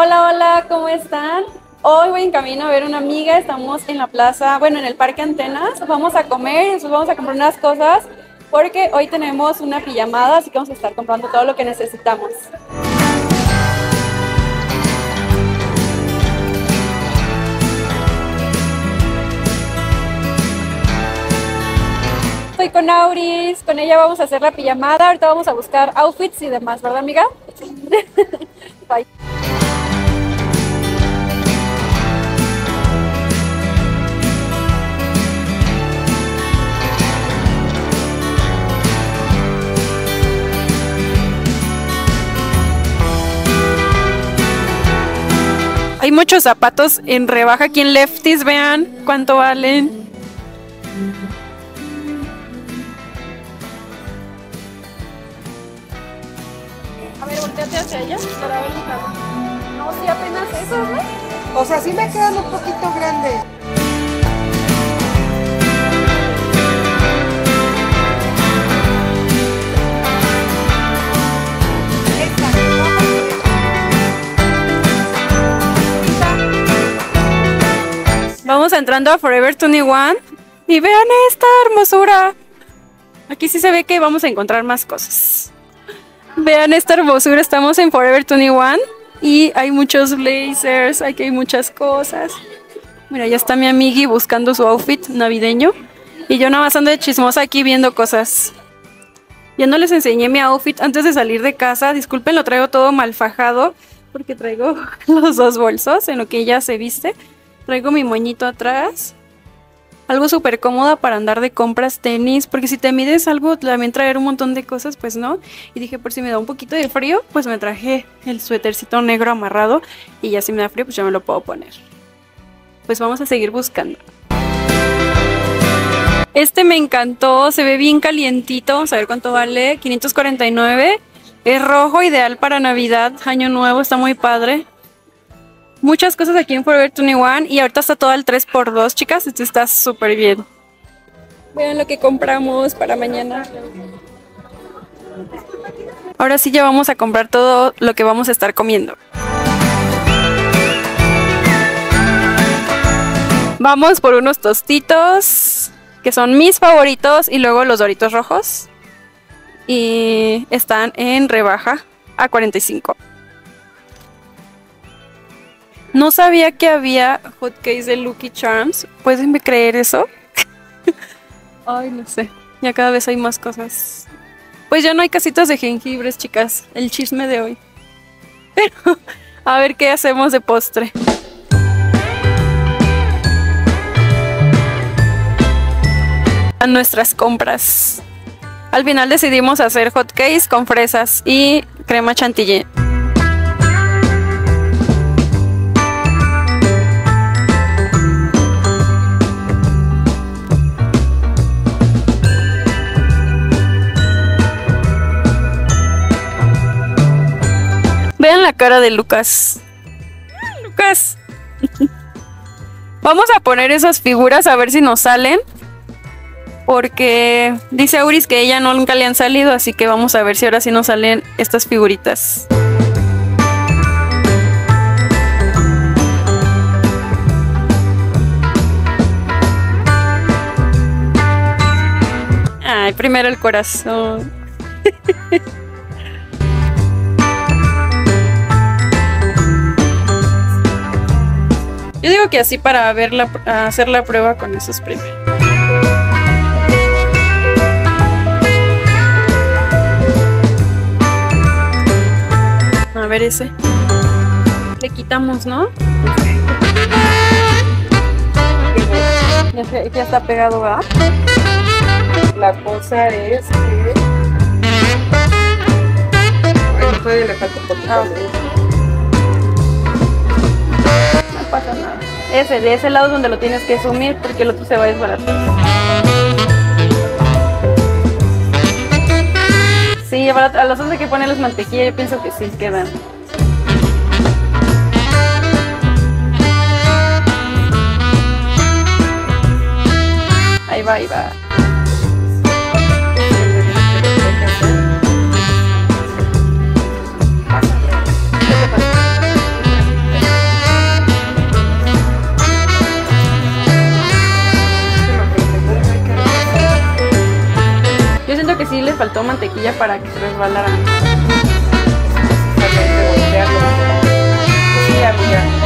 Hola, hola, ¿cómo están? Hoy voy en camino a ver una amiga, estamos en la plaza, bueno, en el Parque Antenas. Vamos a comer, después vamos a comprar unas cosas porque hoy tenemos una pijamada, así que vamos a estar comprando todo lo que necesitamos. Estoy con Auris, con ella vamos a hacer la pijamada, ahorita vamos a buscar outfits y demás, ¿verdad, amiga? Sí. Bye. Hay muchos zapatos en rebaja aquí en Lefties, vean cuánto valen. Hacia allá para ver el... No, si apenas eso, ¿no? O sea, sí me quedan un poquito grandes. Vamos entrando a Forever 21 y vean esta hermosura. Aquí sí se ve que vamos a encontrar más cosas. Vean esta hermosura, estamos en Forever 21 y hay muchos blazers, aquí hay muchas cosas. Mira, ya está mi amigui buscando su outfit navideño y yo nada más ando de chismosa aquí viendo cosas. Ya no les enseñé mi outfit antes de salir de casa, disculpen, lo traigo todo mal fajado porque traigo los dos bolsos en lo que ella se viste. Traigo mi moñito atrás, algo súper cómoda para andar de compras, tenis, porque si te mides algo, también traer un montón de cosas, pues no. Y dije, por si me da un poquito de frío, pues me traje el suétercito negro amarrado y ya si me da frío, pues ya me lo puedo poner. Pues vamos a seguir buscando. Este me encantó, se ve bien calientito, vamos a ver cuánto vale, 549. Es rojo, ideal para Navidad, Año Nuevo, está muy padre. Muchas cosas aquí en Forever 21 y ahorita está todo al 3x2, chicas, esto está súper bien. Vean lo que compramos para mañana. Ahora sí ya vamos a comprar todo lo que vamos a estar comiendo. Vamos por unos tostitos, que son mis favoritos, y luego los Doritos rojos. Y están en rebaja a 45. No sabía que había hotcakes de Lucky Charms. ¿Puedenme creer eso? Ay, no sé. Ya cada vez hay más cosas. Pues ya no hay casitas de jengibres, chicas. El chisme de hoy. Pero a ver qué hacemos de postre. A nuestras compras. Al final decidimos hacer hotcakes con fresas y crema chantilly. Vean la cara de Lucas. Lucas. Vamos a poner esas figuras a ver si nos salen. Porque dice Auris que ella nunca le han salido. Así que vamos a ver si ahora sí nos salen estas figuritas. Ay, primero el corazón. Yo digo que así para ver hacer la prueba con esos primeros. A ver ese. Le quitamos, ¿no? Ya está pegado, ¿verdad? La cosa es que... Bueno, todavía le falta un poquito. Ah, okay. Pasa nada. Ese, de ese lado es donde lo tienes que sumir porque el otro se va a desbaratar. Sí, a los otros hay que ponerles mantequilla, yo pienso que sí quedan. Ahí va, ahí va. que sí les faltó mantequilla para que se resbalaran. Sí, amiga. No se me olvide.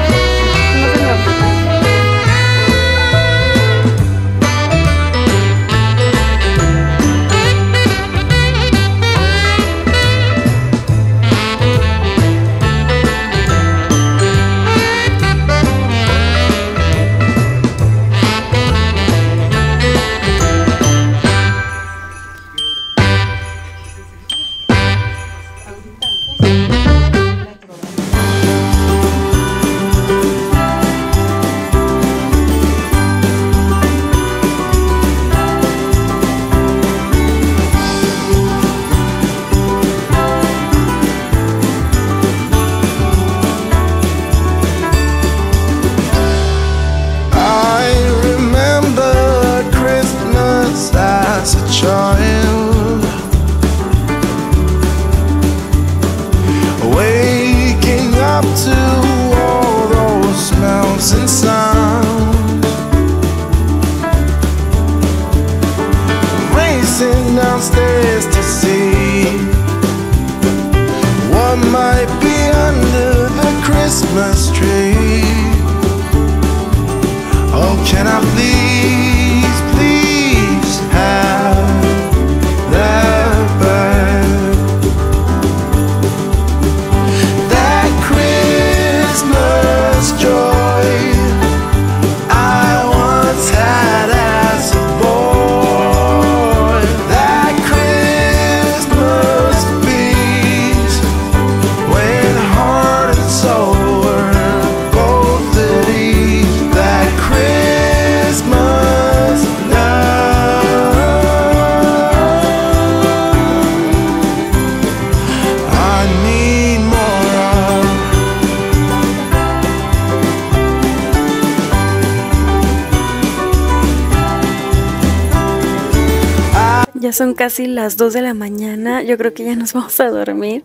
Ya son casi las 2 de la mañana, yo creo que ya nos vamos a dormir.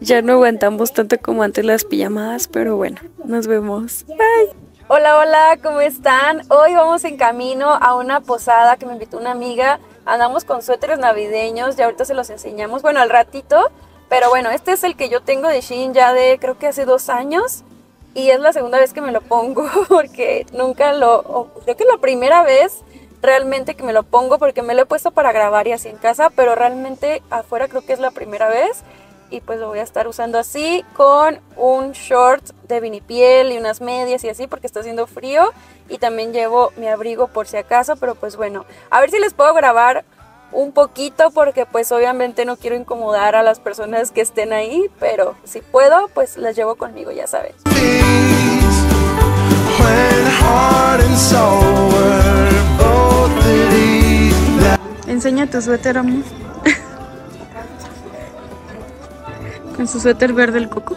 Ya no aguantamos tanto como antes las pijamadas, pero bueno, nos vemos. Bye. Hola, hola, ¿cómo están? Hoy vamos en camino a una posada que me invitó una amiga. Andamos con suéteres navideños, ya ahorita se los enseñamos, bueno, al ratito. Pero bueno, este es el que yo tengo de Shein ya de creo que hace 2 años. Y es la segunda vez que me lo pongo porque nunca lo... Creo que la primera vez... Realmente que me lo pongo porque me lo he puesto para grabar y así en casa, pero realmente afuera creo que es la primera vez y pues lo voy a estar usando así con un short de vinipiel y unas medias y así porque está haciendo frío y también llevo mi abrigo por si acaso, pero pues bueno, a ver si les puedo grabar un poquito porque pues obviamente no quiero incomodar a las personas que estén ahí, pero si puedo pues las llevo conmigo, ya saben. Enseña tu suéter, amor. Con su suéter verde el coco.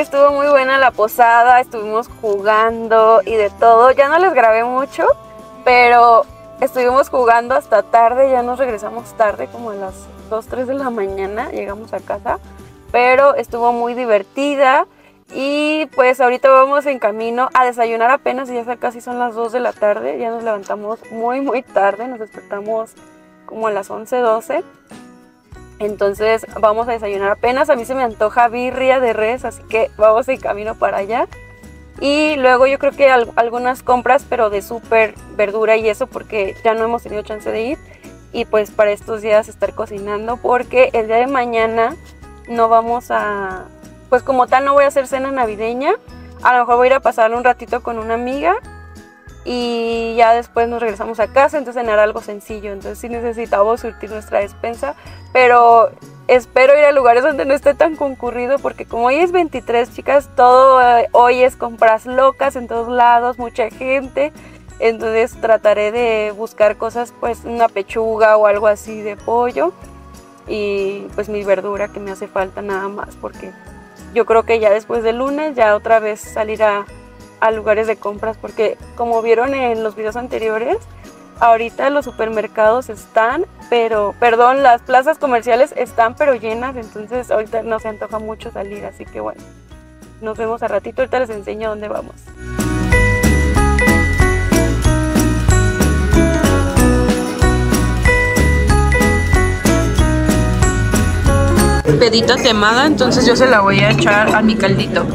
Estuvo muy buena la posada, estuvimos jugando y de todo, ya no les grabé mucho, pero estuvimos jugando hasta tarde, ya nos regresamos tarde como a las 2, 3 de la mañana, llegamos a casa, pero estuvo muy divertida y pues ahorita vamos en camino a desayunar apenas y ya casi son las 2 de la tarde, ya nos levantamos muy tarde, nos despertamos como a las 11, 12. Entonces vamos a desayunar apenas, a mí se me antoja birria de res, así que vamos en camino para allá. Y luego yo creo que algunas compras, pero de súper verdura y eso, porque ya no hemos tenido chance de ir. Y pues para estos días estar cocinando, porque el día de mañana no vamos a... Pues como tal no voy a hacer cena navideña, a lo mejor voy a ir a pasar un ratito con una amiga. Y ya después nos regresamos a casa, entonces cenar algo sencillo. Entonces sí necesitamos surtir nuestra despensa, pero espero ir a lugares donde no esté tan concurrido, porque como hoy es 23, chicas, todo hoy es compras locas en todos lados, mucha gente. Entonces trataré de buscar cosas, pues una pechuga o algo así de pollo y pues mi verdura que me hace falta nada más, porque yo creo que ya después del lunes ya otra vez salir a lugares de compras, porque como vieron en los videos anteriores, ahorita los supermercados están, pero, perdón, las plazas comerciales están pero llenas, entonces ahorita no se antoja mucho salir, así que bueno, nos vemos a ratito, ahorita les enseño dónde vamos. Pedita temada, entonces yo se la voy a echar a mi caldito.